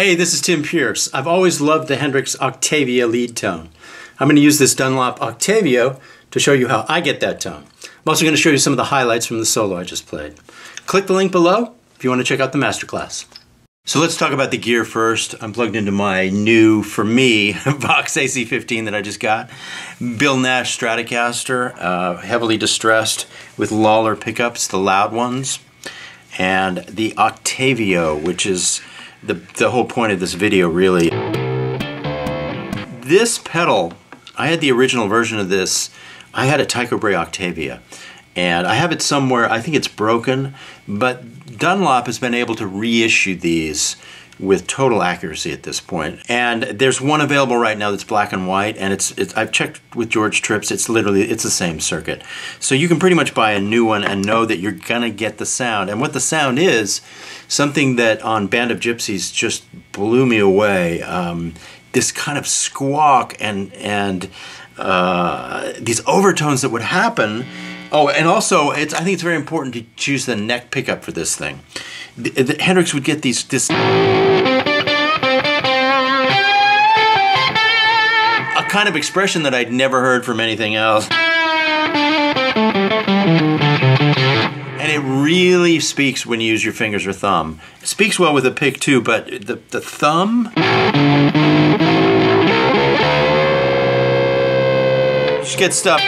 Hey, this is Tim Pierce. I've always loved the Hendrix Octavia lead tone. I'm going to use this Dunlop Octavio to show you how I get that tone. I'm also going to show you some of the highlights from the solo I just played. Click the link below if you want to check out the masterclass. So let's talk about the gear first. I'm plugged into my new, for me, Vox AC15 that I just got. Bill Nash Stratocaster, heavily distressed with Lollar pickups, the loud ones. And the Octavio, which is the whole point of this video, really. This pedal, I had the original version of this. I had a Tycho Bray Octavia, and I have it somewhere. I think it's broken, but Dunlop has been able to reissue these with total accuracy at this point. And there's one available right now that's black and white, and it's I've checked with George Tripp, it's the same circuit. So you can pretty much buy a new one and know that you're gonna get the sound. And what the sound is, something that on Band of Gypsies just blew me away, this kind of squawk and these overtones that would happen. Oh, and also, I think it's very important to choose the neck pickup for this thing. Hendrix would get this a kind of expression that I'd never heard from anything else. And it really speaks when you use your fingers or thumb. It speaks well with a pick too, but the thumb just gets stuck.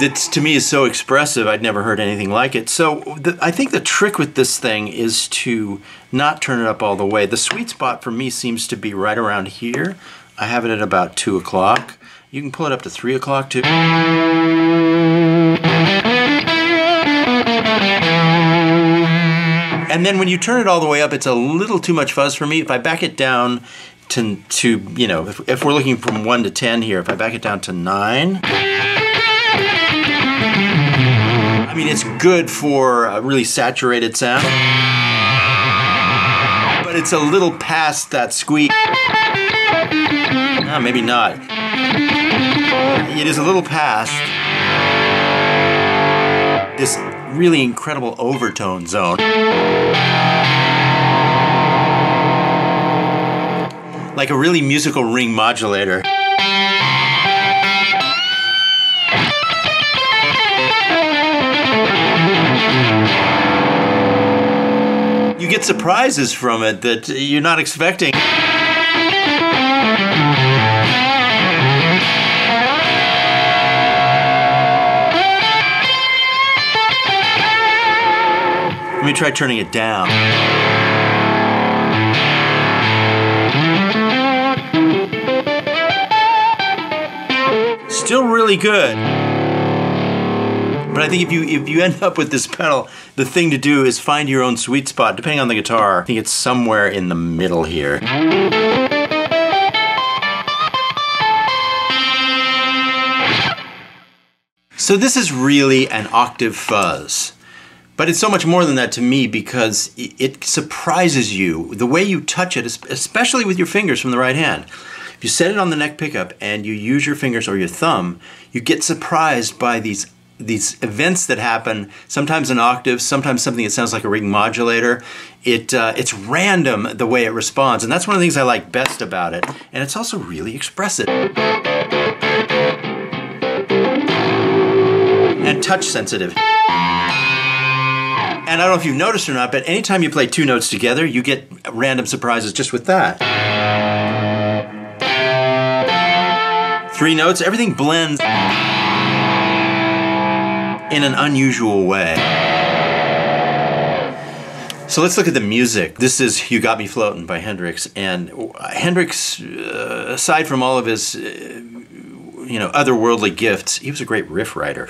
This, to me, is so expressive. I'd never heard anything like it. So I think the trick with this thing is to not turn it up all the way. The sweet spot for me seems to be right around here. I have it at about 2 o'clock. You can pull it up to 3 o'clock too. And then when you turn it all the way up, it's a little too much fuzz for me. If I back it down to you know, if we're looking from 1 to 10 here, if I back it down to 9, I mean, it's good for a really saturated sound, but it's a little past that squeak. No, maybe not. It is a little past this really incredible overtone zone. Like a really musical ring modulator. You get surprises from it that you're not expecting. Let me try turning it down. Still really good. But I think if you end up with this pedal, the thing to do is find your own sweet spot. Depending on the guitar, I think it's somewhere in the middle here. So this is really an octave fuzz. But it's so much more than that to me because it surprises you. The way you touch it, especially with your fingers from the right hand. If you set it on the neck pickup and you use your fingers or your thumb, you get surprised by these events that happen, sometimes an octave, sometimes something that sounds like a ring modulator. It's random the way it responds, and that's one of the things I like best about it. And it's also really expressive. And touch sensitive. And I don't know if you've noticed or not, but anytime you play two notes together, you get random surprises just with that. Three notes, everything blends in an unusual way. So let's look at the music. This is You Got Me Floatin' by Hendrix. And Hendrix, aside from all of his you know, otherworldly gifts, he was a great riff writer.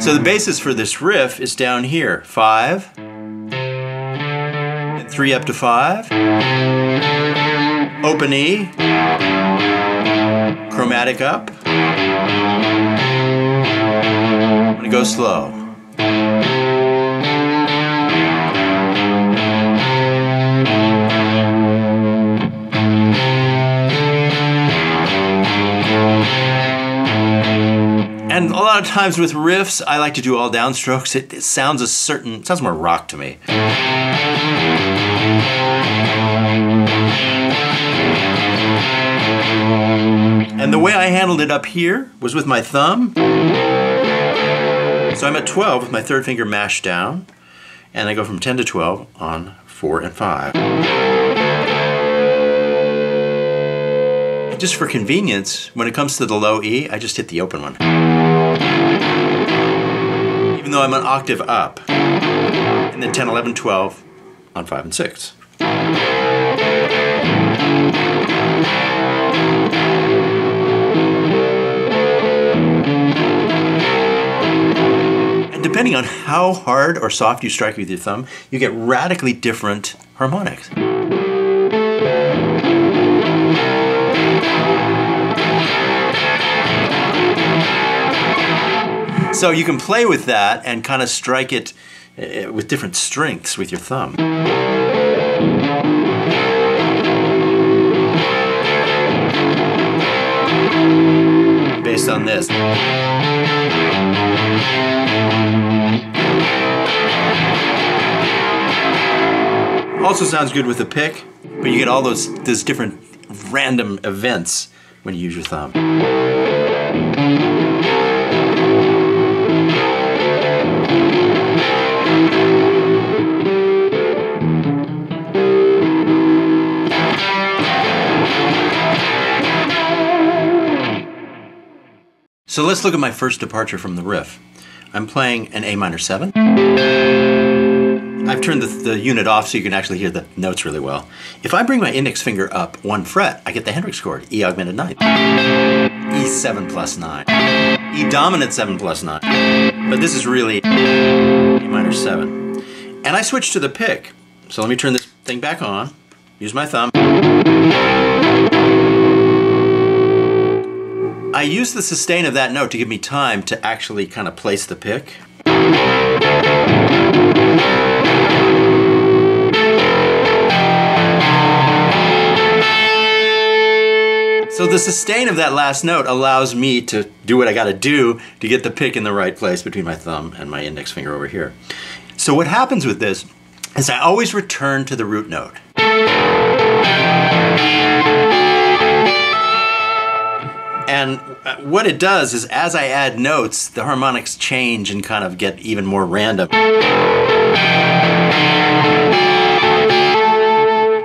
So the basis for this riff is down here, 5, and 3 up to 5, open E, chromatic up, I'm going to go slow. lot of times with riffs, I like to do all downstrokes. It sounds sounds more rock to me. And the way I handled it up here was with my thumb. So I'm at 12 with my third finger mashed down, and I go from 10 to 12 on 4 and 5. Just for convenience, when it comes to the low E, I just hit the open one. Even though I'm an octave up. And then 10, 11, 12 on 5 and 6. Depending on how hard or soft you strike with your thumb, you get radically different harmonics. So you can play with that and kind of strike it with different strengths with your thumb. Based on this. Also sounds good with a pick, but you get all those different random events when you use your thumb. So let's look at my first departure from the riff. I'm playing an A minor 7. I've turned the unit off so you can actually hear the notes really well. If I bring my index finger up 1 fret, I get the Hendrix chord, E augmented 9, E7 plus 9, E dominant 7 plus 9. But this is really A minor 7. And I switch to the pick. So let me turn this thing back on, use my thumb. I use the sustain of that note to give me time to actually kind of place the pick. So the sustain of that last note allows me to do what I gotta do to get the pick in the right place between my thumb and my index finger over here. So what happens with this is I always return to the root note. And what it does is, as I add notes, the harmonics change and kind of get even more random.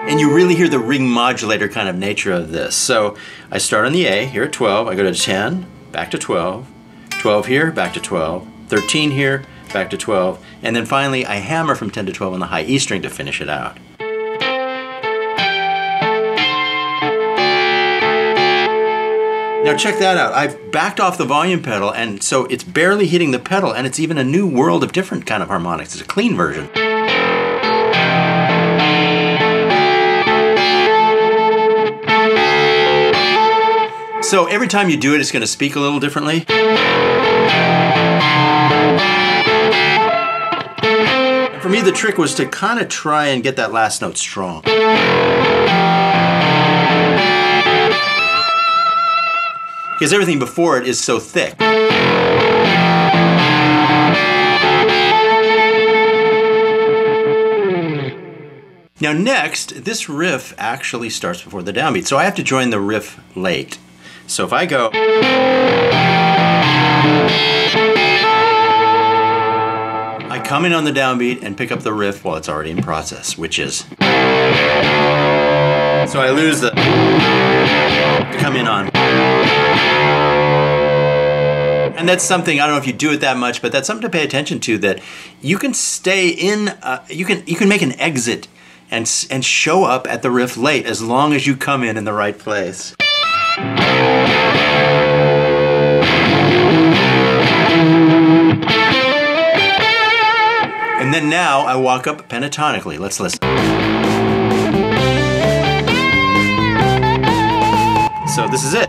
And you really hear the ring modulator kind of nature of this. So I start on the A here at 12, I go to 10, back to 12, 12 here, back to 12, 13 here, back to 12, and then finally I hammer from 10 to 12 on the high E string to finish it out. Now check that out, I've backed off the volume pedal, and so it's barely hitting the pedal, and it's even a new world of different kind of harmonics. It's a clean version. So every time you do it, it's going to speak a little differently. For me, the trick was to kind of try and get that last note strong. Because everything before it is so thick. Now next, this riff actually starts before the downbeat, so I have to join the riff late. So if I go... I come in on the downbeat and pick up the riff while it's already in process, which is... So I lose the... to come in on. And that's something, I don't know if you do it that much, but that's something to pay attention to, that you can stay in, you can make an exit and show up at the riff late as long as you come in the right place. And then now I walk up pentatonically. Let's listen. So this is it.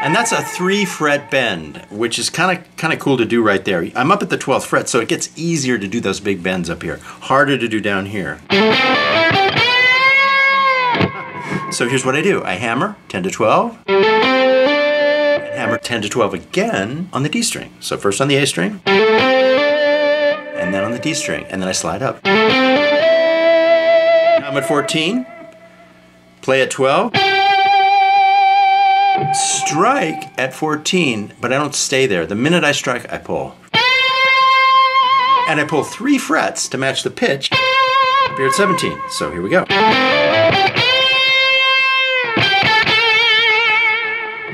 And that's a 3-fret bend, which is kind of cool to do right there. I'm up at the 12th fret, so it gets easier to do those big bends up here. Harder to do down here. So here's what I do. I hammer, 10 to 12. hammer 10 to 12 again on the D string. So first on the A string, and then on the D string, and then I slide up. Now I'm at 14, play at 12, strike at 14, but I don't stay there. The minute I strike, I pull. And I pull 3 frets to match the pitch up here at 17. So here we go.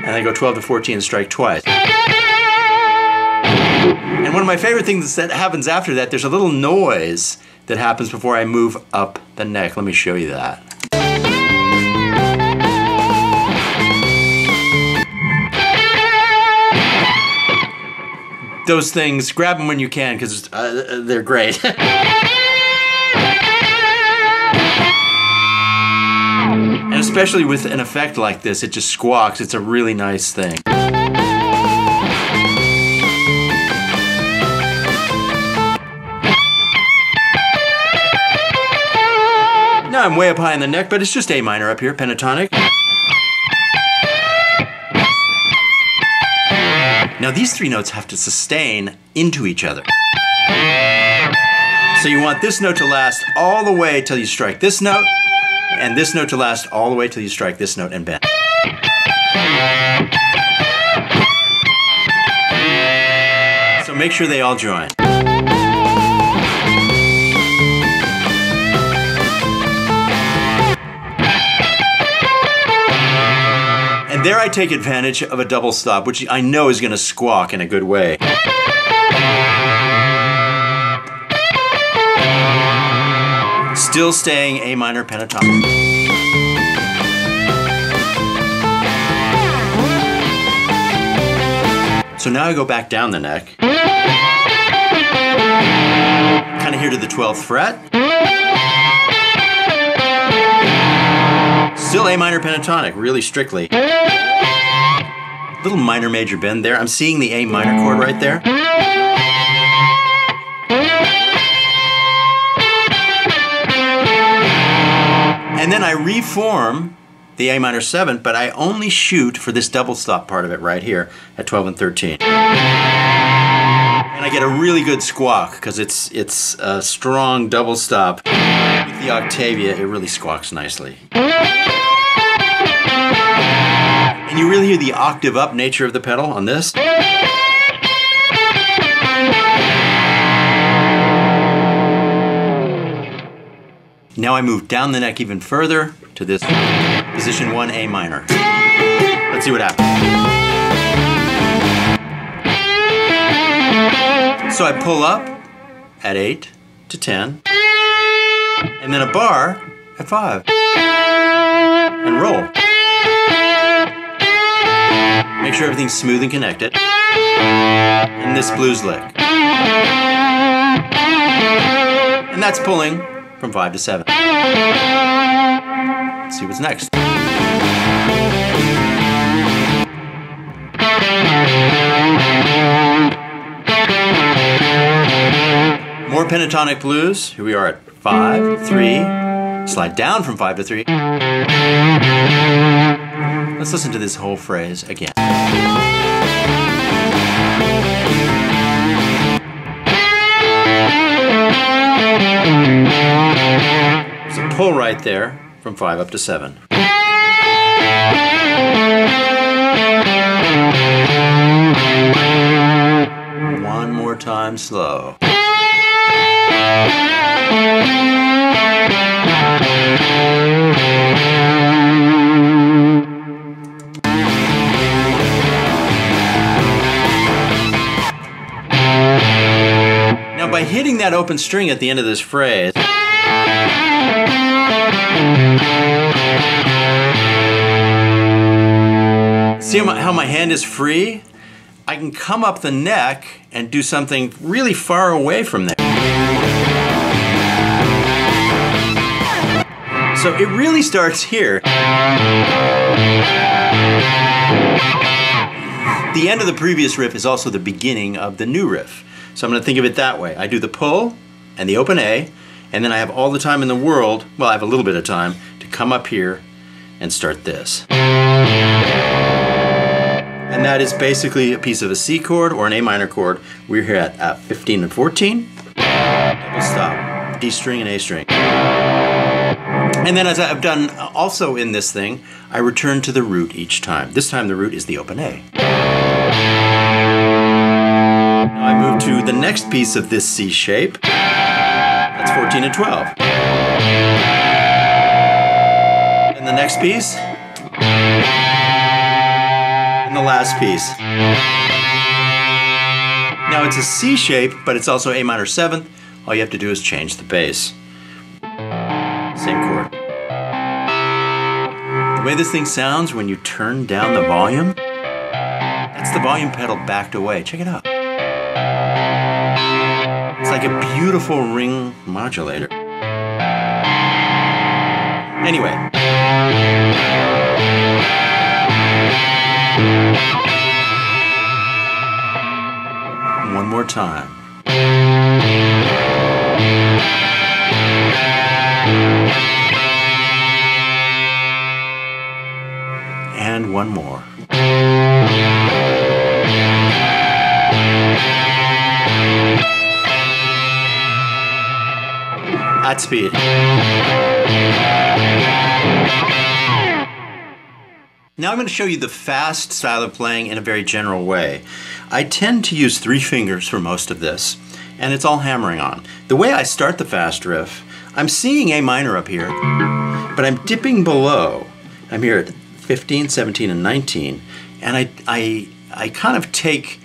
And I go 12 to 14 and strike twice. And one of my favorite things that happens after that, there's a little noise that happens before I move up the neck. Let me show you that. Those things, grab them when you can, because they're great. And especially with an effect like this, it just squawks. It's a really nice thing. Now I'm way up high in the neck, but it's just A minor up here, pentatonic. Now these 3 notes have to sustain into each other. So you want this note to last all the way till you strike this note, and this note to last all the way till you strike this note and bend. So make sure they all join. There I take advantage of a double stop, which I know is going to squawk in a good way. Still staying A minor pentatonic. So now I go back down the neck. Kind of here to the 12th fret. Still A minor pentatonic, really strictly. Little minor major bend there. I'm seeing the A minor chord right there. And then I reform the A minor 7, but I only shoot for this double stop part of it right here at 12 and 13. And I get a really good squawk because it's a strong double stop. With the Octavia, it really squawks nicely. And you really hear the octave up nature of the pedal on this. Now I move down the neck even further to this position 1 A minor. Let's see what happens. So I pull up at 8 to 10, and then a bar at 5, and roll. Make sure everything's smooth and connected. And this blues lick. And that's pulling from 5 to 7. Let's see what's next. More pentatonic blues. Here we are at 5, 3. Slide down from 5 to 3. Let's listen to this whole phrase again. So pull right there from 5 up to 7. One more time slow. By hitting that open string at the end of this phrase, see how my hand is free? I can come up the neck and do something really far away from there. So it really starts here. The end of the previous riff is also the beginning of the new riff. So I'm going to think of it that way. I do the pull and the open A, and then I have all the time in the world, well, I have a little bit of time, to come up here and start this. and that is basically a piece of a C chord or an A minor chord. We're here at F15 and 14, double stop, D string and A string. And then as I've done also in this thing, I return to the root each time. This time the root is the open A. Now I move to the next piece of this C shape, that's 14 and 12. And the next piece, and the last piece. Now it's a C shape, but it's also A minor 7th. All you have to do is change the bass. Same chord. The way this thing sounds when you turn down the volume, that's the volume pedal backed away. Check it out. It's like a beautiful ring modulator. Anyway. One more time. And one more. At speed. Now I'm going to show you the fast style of playing in a very general way. I tend to use three fingers for most of this, and it's all hammering on. The way I start the fast riff, I'm seeing A minor up here, but I'm dipping below. I'm here at 15, 17, and 19, and I kind of take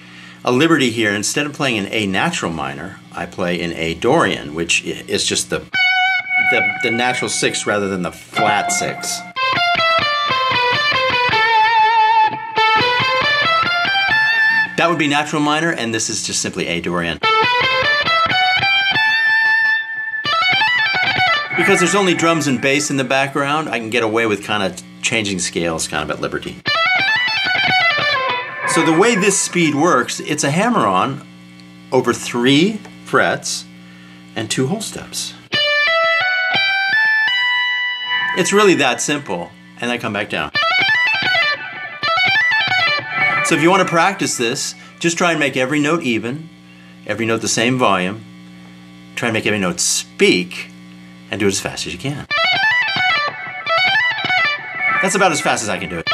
a liberty here. Instead of playing an A natural minor, I play an A Dorian, which is just the natural sixth rather than the flat sixth. That would be natural minor, and this is just simply A Dorian. Because there's only drums and bass in the background, I can get away with kind of changing scales kind of at liberty. So the way this speed works, it's a hammer-on over 3 frets and 2 whole steps. It's really that simple, and I come back down. So if you want to practice this, just try and make every note even, every note the same volume, try and make every note speak, and do it as fast as you can. That's about as fast as I can do it.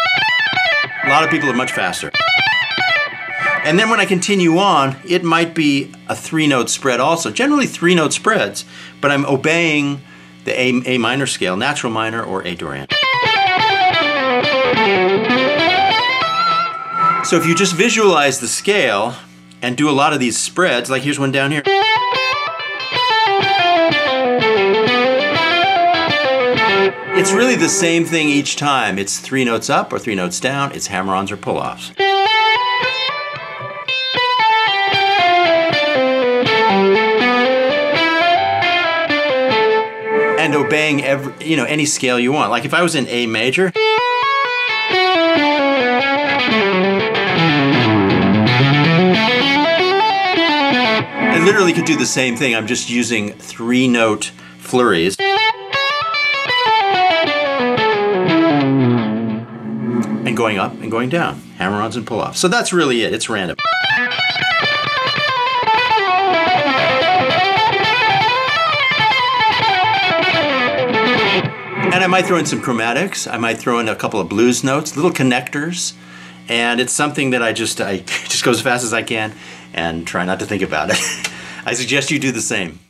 A lot of people are much faster. And then when I continue on, it might be a 3-note spread also. Generally 3-note spreads, but I'm obeying the A minor scale, natural minor or A Dorian. So if you just visualize the scale and do a lot of these spreads, like here's one down here. It's really the same thing each time. It's 3 notes up or 3 notes down. It's hammer-ons or pull-offs. And obeying every, you know, any scale you want. Like if I was in A major, I literally could do the same thing. I'm just using 3-note flurries. And going up and going down. Hammer-ons and pull-offs. So that's really it. It's random. And I might throw in some chromatics, I might throw in a couple of blues notes, little connectors, and it's something that I just go as fast as I can and try not to think about it. I suggest you do the same.